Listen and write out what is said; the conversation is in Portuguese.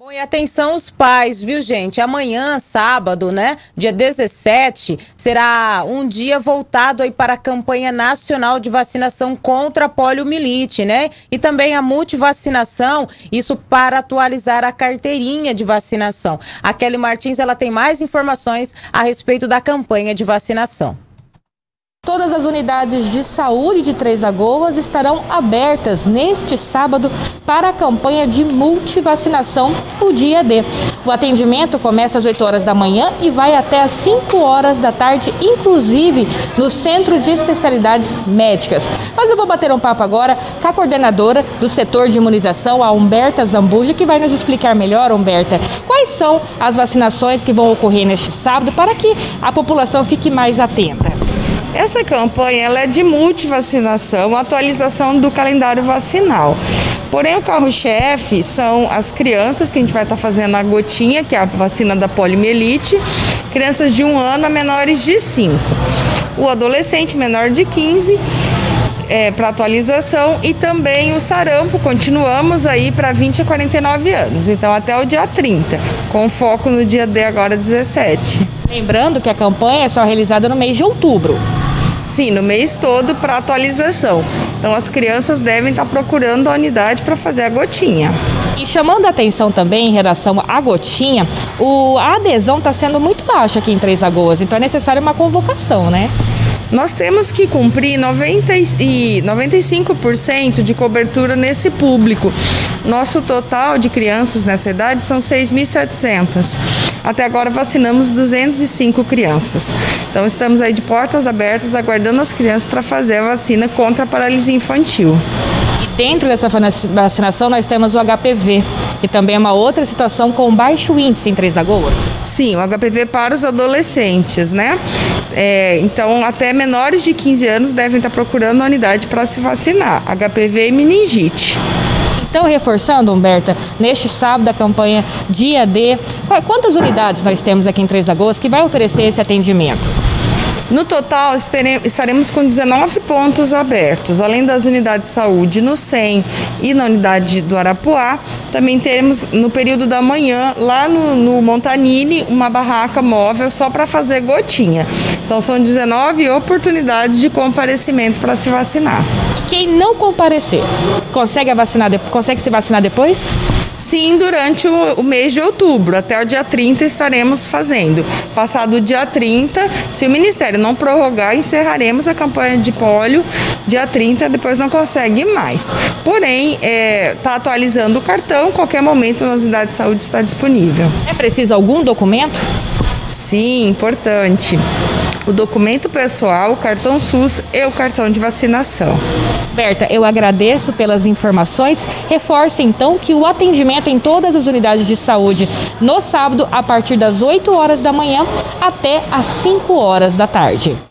Bom, e atenção os pais, viu gente? Amanhã, sábado, né, dia 17, será um dia voltado aí para a campanha nacional de vacinação contra a poliomielite, né? E também a multivacinação, isso para atualizar a carteirinha de vacinação. A Kelly Martins, ela tem mais informações a respeito da campanha de vacinação. Todas as unidades de saúde de Três Lagoas estarão abertas neste sábado para a campanha de multivacinação, o dia D. O atendimento começa às 8 horas da manhã e vai até às 5 horas da tarde, inclusive no Centro de Especialidades Médicas. Mas eu vou bater um papo agora com a coordenadora do setor de imunização, a Humberta Zambuja, que vai nos explicar melhor, Humberta, quais são as vacinações que vão ocorrer neste sábado para que a população fique mais atenta. Essa campanha ela é de multivacinação, atualização do calendário vacinal. Porém, o carro-chefe são as crianças, que a gente vai estar fazendo a gotinha, que é a vacina da poliomielite, crianças de 1 ano a menores de 5. O adolescente menor de 15 para atualização, e também o sarampo, continuamos aí para 20 a 49 anos, então até o dia 30, com foco no dia D agora 17. Lembrando que a campanha é só realizada no mês de outubro. Sim, no mês todo para atualização. Então as crianças devem estar procurando a unidade para fazer a gotinha. E chamando a atenção também em relação à gotinha, a adesão está sendo muito baixa aqui em Três Lagoas, então é necessária uma convocação, né? Nós temos que cumprir 95% de cobertura nesse público. Nosso total de crianças nessa idade são 6.700. Até agora vacinamos 205 crianças. Então estamos aí de portas abertas aguardando as crianças para fazer a vacina contra a paralisia infantil. Dentro dessa vacinação nós temos o HPV, que também é uma outra situação com baixo índice em Três Lagoas. Sim, o HPV para os adolescentes, né? Então até menores de 15 anos devem estar procurando a unidade para se vacinar, HPV e meningite. Então, reforçando, Humberta, neste sábado a campanha Dia D, quantas unidades nós temos aqui em Três Lagoas que vai oferecer esse atendimento? No total, estaremos com 19 pontos abertos, além das unidades de saúde no SEM e na unidade do Arapuá. Também teremos, no período da manhã, lá no Montanini, uma barraca móvel só para fazer gotinha. Então, são 19 oportunidades de comparecimento para se vacinar. E quem não comparecer, consegue se vacinar depois? Sim, durante o mês de outubro, até o dia 30 estaremos fazendo. Passado o dia 30, se o Ministério não prorrogar, encerraremos a campanha de pólio dia 30, depois não consegue mais. Porém, está atualizando o cartão, qualquer momento na unidade de saúde está disponível. É preciso algum documento? Sim, importante. O documento pessoal, o cartão SUS e o cartão de vacinação. Berta, eu agradeço pelas informações. Reforço então que o atendimento em todas as unidades de saúde no sábado, a partir das 8 horas da manhã até às 5 horas da tarde.